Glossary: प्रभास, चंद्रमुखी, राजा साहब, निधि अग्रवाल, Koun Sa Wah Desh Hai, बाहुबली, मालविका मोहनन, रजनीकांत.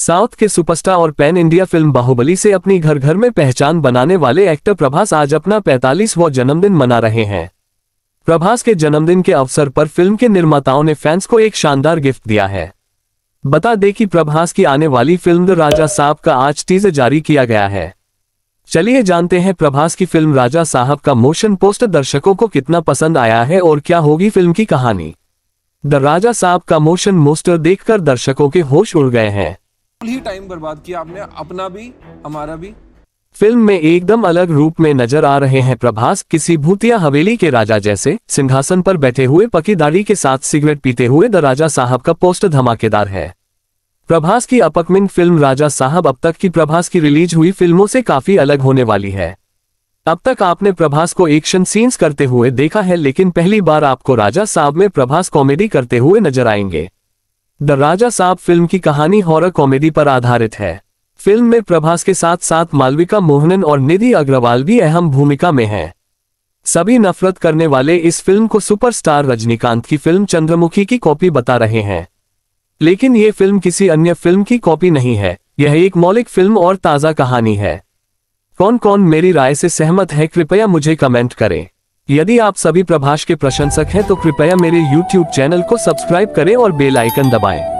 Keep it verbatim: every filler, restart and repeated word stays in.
South के superstar और pan India film बाहुबली से अपनी घर घर में पहचान बनाने वाले एक्टर प्रभास आज अपना पैंतालीसवां जन्मदिन मना रहे हैं। प्रभास के जन्मदिन के अवसर पर फिल्म के निर्माताओं ने फैंस को एक शानदार गिफ्ट दिया है। बता दें कि प्रभास की आने वाली फिल्म राजा साहब का आज टीजर जारी किया गया है। चलिए जानते हैं प्रभास की फिल्म राजा साहब का मोशन पोस्टर दर्शकों को कितना पसंद आया है और क्या होगी फिल्म की कहानी। द राजा साहब का मोशन पोस्टर देखकर दर्शकों के होश उड़ गए हैं। ही टाइम बर्बाद किया आपने, अपना भी हमारा भी। फिल्म में एकदम अलग रूप में नजर आ रहे हैं प्रभास, किसी भूतिया हवेली के राजा जैसे सिंहासन पर बैठे हुए, पकी दाढ़ी के साथ सिगरेट पीते हुए। द राजा साहब का पोस्टर धमाकेदार है। प्रभास की अपकमिंग फिल्म राजा साहब अब तक की प्रभास की रिलीज हुई फिल्मों से काफी अलग होने वाली है। अब तक आपने प्रभास को एक्शन सीन्स करते हुए देखा है, लेकिन पहली बार आपको राजा साहब में प्रभास कॉमेडी करते हुए नजर आएंगे। द राजा साहब फिल्म की कहानी हॉरर कॉमेडी पर आधारित है। फिल्म में प्रभास के साथ साथ मालविका मोहनन और निधि अग्रवाल भी अहम भूमिका में हैं। सभी नफरत करने वाले इस फिल्म को सुपरस्टार रजनीकांत की फिल्म चंद्रमुखी की कॉपी बता रहे हैं, लेकिन ये फिल्म किसी अन्य फिल्म की कॉपी नहीं है। यह एक मौलिक फिल्म और ताज़ा कहानी है। कौन कौन मेरी राय से सहमत है, कृपया मुझे कमेंट करें। यदि आप सभी प्रभास के प्रशंसक हैं तो कृपया मेरे यूट्यूब चैनल को सब्सक्राइब करें और बेल आइकन दबाएं।